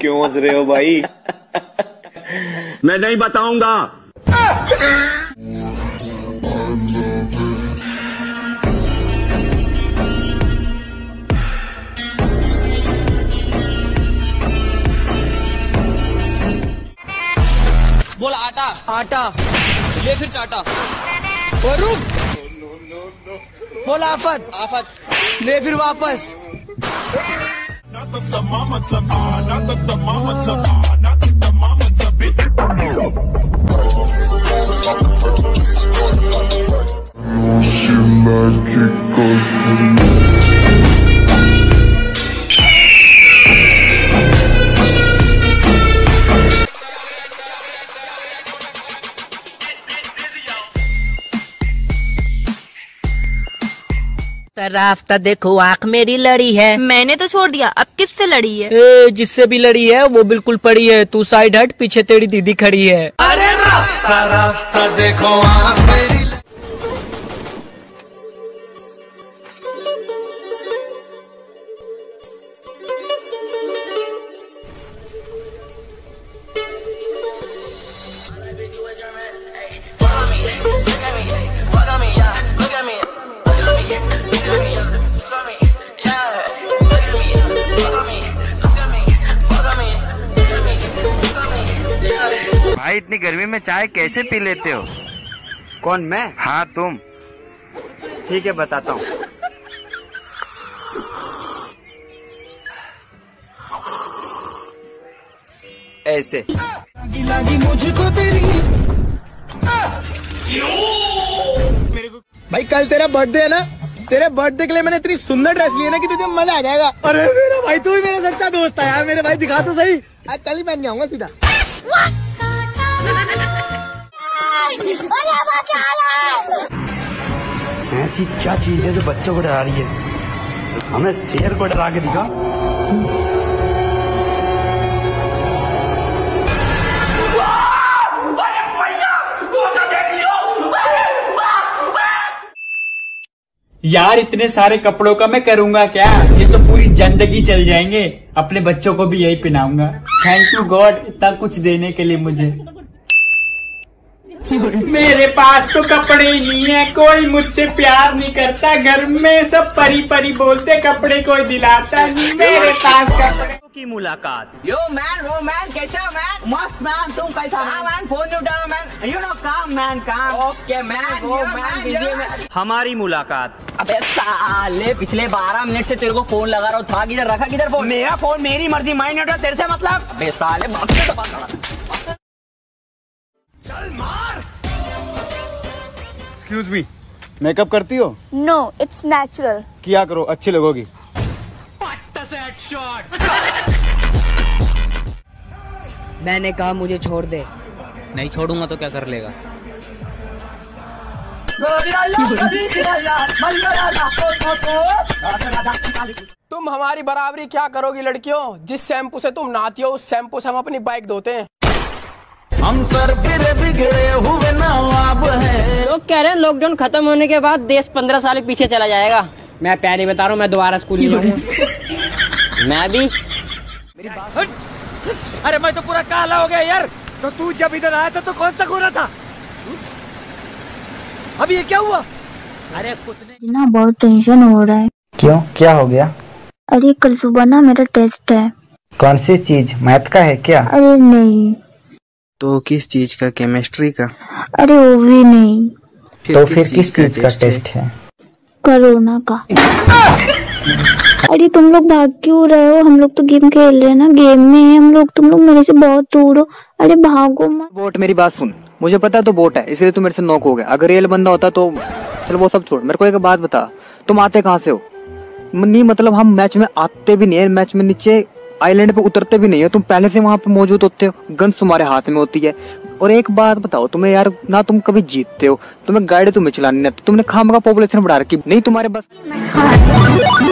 क्यों हंस रहे हो भाई? मैं नहीं बताऊंगा। बोल आटा आटा ले फिर चाटा। बोल आफत आफत ले फिर वापस। रास्ता देखो आँख मेरी लड़ी है। मैंने तो छोड़ दिया, अब किससे लड़ी है? जिससे भी लड़ी है वो बिल्कुल पड़ी है। तू साइड हट, पीछे तेरी दीदी खड़ी है। अरे रास्ता रास्ता देखो आँख मेरी। भाई इतनी गर्मी में चाय कैसे पी लेते हो? कौन मैं? हाँ तुम। ठीक है बताता हूँ। ऐसे लागी लागी मुझको तेरी। भाई कल तेरा बर्थडे है ना, तेरे बर्थडे के लिए मैंने इतनी सुंदर ड्रेस ली है ना कि तुझे मजा आ जाएगा। अरे मेरा भाई तू ही मेरा सच्चा दोस्त है यार। मेरे भाई दिखा तो सही, आज कल ही पहन के आऊंगा सीधा। ऐसी क्या चीज है जो बच्चों को डरा रही है? हमें शेर को डरा के दिखा। यार इतने सारे कपड़ों का मैं करूंगा क्या? ये तो पूरी जिंदगी चल जाएंगे। अपने बच्चों को भी यही पहनाऊंगा। थैंक यू गॉड इतना कुछ देने के लिए मुझे। मेरे पास तो कपड़े ही नहीं है, कोई मुझसे प्यार नहीं करता। घर में सब परी परी बोलते, कपड़े कोई दिलाता नहीं। मेरे पास कपड़े की मुलाकात। यो मैन वो मैन कैसा मैन? मस्त मैन। तुम कैसा मैन? फोन नहीं उठाओ मैन। यू नो काम मैन काम। ओके मैन वो मैन बिजी मैन। हमारी मुलाकात। अबे साले पिछले 12 मिनट से तेरे को फोन लगा रहा हूँ। था किधर रखा? किधर फोन? मेरा फोन मेरी मर्जी। माइन नहीं उठा तेरे से मतलब। अबे साले चल मार। एक्सक्यूज मी, मेकअप करती हो? No it's natural. किया करो, अच्छी लगोगी। मैंने कहा मुझे छोड़ दे। नहीं छोड़ूंगा तो क्या कर लेगा? तुम हमारी बराबरी क्या करोगी लड़कियों? जिस शैम्पू से तुम नहाती हो उस शैम्पू से हम अपनी बाइक धोते हैं। हम सर गिरे बिगड़े हुए नवाब है। लोग कह रहे हैं लॉकडाउन खत्म होने के बाद देश 15 साल पीछे चला जाएगा। मैं पहले बता रहा हूँ, मैं दोबारा स्कूल नहीं। मैं भी मेरी बात। अरे मैं तो पूरा काला हो गया यार। तो तू जब इधर आया था तो कौन सा गोरा था? अभी ये क्या हुआ? अरे कुछ नहीं ना, बहुत टेंशन हो रहा है। क्यों क्या हो गया? अरे कल सुबह ना मेरा टेस्ट है। कौन सी चीज? मैथ का है क्या? अरे नहीं। तो किस चीज का? केमिस्ट्री का? अरे वो भी नहीं। तो फिर किस चीज का टेस्ट है? कोरोना का। अरे तुम लोग भाग क्यों रहे हो? हम लोग तो गेम खेल रहे हैं ना, गेम में है हम लोग। तुम लोग मेरे से बहुत दूर हो। अरे भागो मत। बोट मेरी बात सुन, मुझे पता तो बोट है इसलिए तू मेरे से नॉक हो गया। अगर रियल बंदा होता तो चल वो सब छोड़। मेरे को एक बात बता, तुम आते कहाँ से हो? नहीं मतलब हम मैच में आते भी नहीं है, मैच में नीचे आइलैंड पे उतरते भी नहीं हो। तुम पहले से वहाँ पे मौजूद होते हो, गन्स तुम्हारे हाथ में होती है। और एक बात बताओ तुम्हें यार ना, तुम कभी जीतते हो, तुम्हें गाड़ी तुम्हें चलानी नहीं आती। तुमने खामखा पॉपुलेशन बढ़ा रखी। नहीं तुम्हारे बस